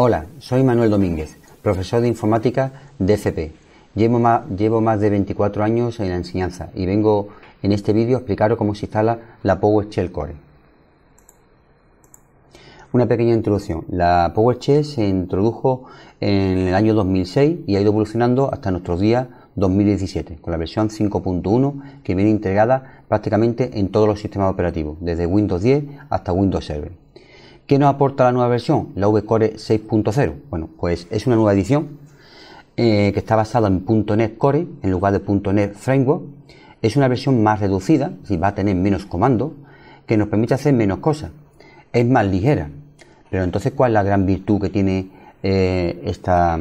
Hola, soy Manuel Domínguez, profesor de informática de FP. Llevo más de 24 años en la enseñanza y vengo en este vídeo a explicaros cómo se instala la PowerShell Core. Una pequeña introducción. La PowerShell se introdujo en el año 2006 y ha ido evolucionando hasta nuestros días 2017 con la versión 5.1 que viene integrada prácticamente en todos los sistemas operativos, desde Windows 10 hasta Windows Server. ¿Qué nos aporta la nueva versión? La VCore 6.0. Bueno, pues es una nueva edición que está basada en .NET Core en lugar de .NET Framework. Es una versión más reducida, es decir, va a tener menos comandos, que nos permite hacer menos cosas. Es más ligera. Pero entonces, ¿cuál es la gran virtud que tiene esta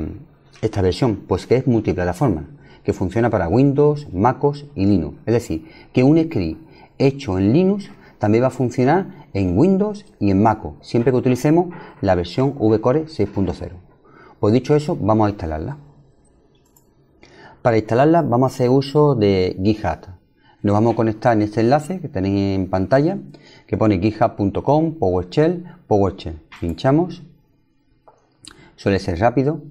versión? Pues que es multiplataforma, que funciona para Windows, macOS y Linux. Es decir, que un script hecho en Linux también va a funcionar en Windows y en macOS, siempre que utilicemos la versión VCore 6.0. Pues dicho eso, vamos a instalarla. Para instalarla vamos a hacer uso de GitHub. Nos vamos a conectar en este enlace que tenéis en pantalla, que pone github.com/PowerShell. Pinchamos. Suele ser rápido.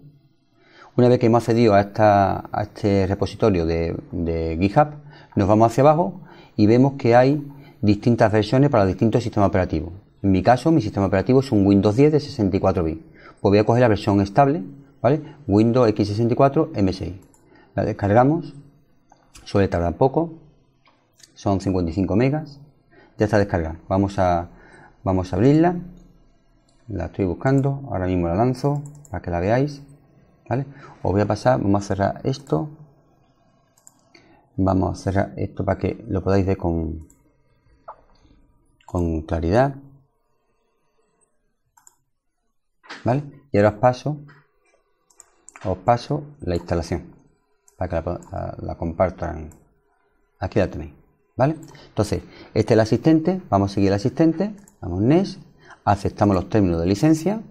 Una vez que hemos accedido a este repositorio de GitHub, nos vamos hacia abajo y vemos que hay distintas versiones para distintos sistemas operativos. En mi caso, mi sistema operativo es un Windows 10 de 64 bits. Pues voy a coger la versión estable, ¿vale? Windows x64 M6. La descargamos, suele tardar poco, son 55 megas, ya está descargada. Vamos a abrirla, la estoy buscando, ahora mismo la lanzo para que la veáis, ¿vale? Os voy a pasar, vamos a cerrar esto para que lo podáis ver con claridad, ¿vale? Y ahora os paso la instalación para que la compartan. Aquí la tenéis, ¿vale? Entonces, este es el asistente, vamos a seguir el asistente, damos next, aceptamos los términos de licencia,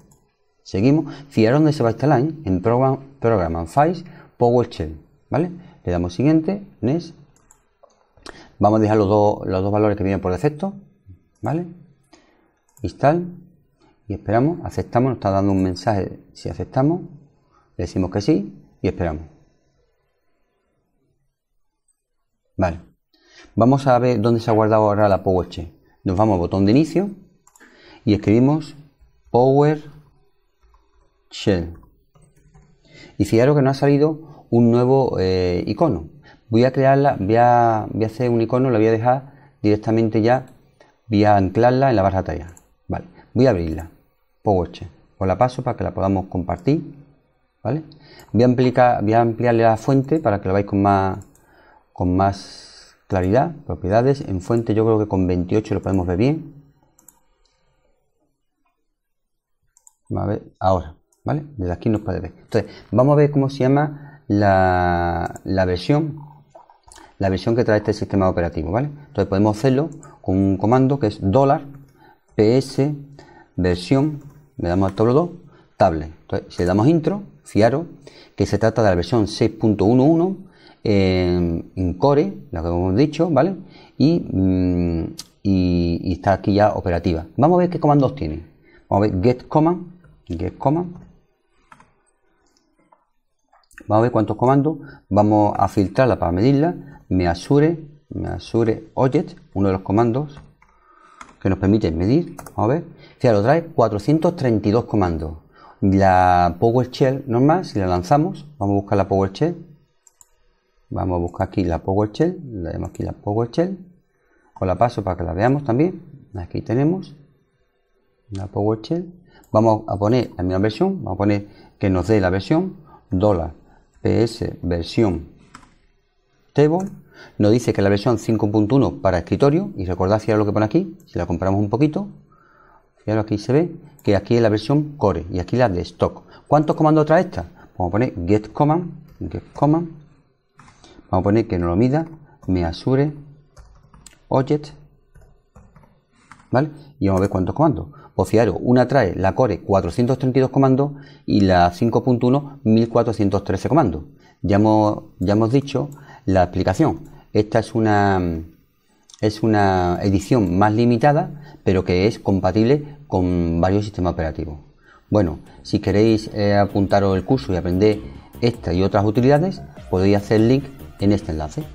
seguimos. Fijaros dónde se va a instalar, ¿eh? En Program and Files, PowerShell, ¿vale? Le damos siguiente, next. Vamos a dejar los dos valores que vienen por defecto, ¿vale? Install y esperamos, aceptamos, nos está dando un mensaje si aceptamos, le decimos que sí y esperamos. Vale, vamos a ver dónde se ha guardado ahora la PowerShell. Nos vamos al botón de inicio y escribimos PowerShell. Y fijaros que nos ha salido un nuevo icono. Voy a crearla, voy a hacer un icono, la voy a dejar directamente ya, voy a anclarla en la barra de tareas. Vale, voy a abrirla, PowerShell. Os la paso para que la podamos compartir, ¿vale? Voy a ampliarle la fuente para que lo veáis con más claridad. Propiedades, en fuente yo creo que con 28 lo podemos ver bien. A ver, ahora, ¿vale? Desde aquí nos puede ver. Entonces, vamos a ver cómo se llama la versión que trae este sistema operativo, ¿vale? Entonces podemos hacerlo con un comando que es $ps version, le damos al table. Entonces, si le damos intro, fijaros que se trata de la versión 6.11, en Core, lo que hemos dicho, ¿vale? Y está aquí ya operativa. Vamos a ver qué comandos tiene. Vamos a ver get command. Vamos a ver cuántos comandos. Vamos a filtrarla para medirla. Measure object, uno de los comandos que nos permite medir. Vamos a ver. Fijaros, trae 432 comandos. La PowerShell normal, si la lanzamos, vamos a buscar la PowerShell. Vamos a buscar aquí la PowerShell, le damos aquí la PowerShell, os la paso para que la veamos también. Aquí tenemos la PowerShell. Vamos a poner la misma versión, vamos a poner que nos dé la versión, $ps version table. Nos dice que la versión 5.1 para escritorio, y recordad, fijaros lo que pone aquí, si la compramos un poquito, fijaros aquí se ve que aquí es la versión Core y aquí la de stock. ¿Cuántos comandos trae esta? Vamos a poner get command. Vamos a poner que no lo mida, measure object, ¿vale? Y vamos a ver cuántos comandos. Pues fijaros, una trae la Core 432 comandos y la 5.1 1413 comandos. Ya hemos dicho la explicación. Esta es una edición más limitada, pero que es compatible con varios sistemas operativos. Bueno, si queréis apuntaros el curso y aprender esta y otras utilidades, podéis hacer link en este enlace.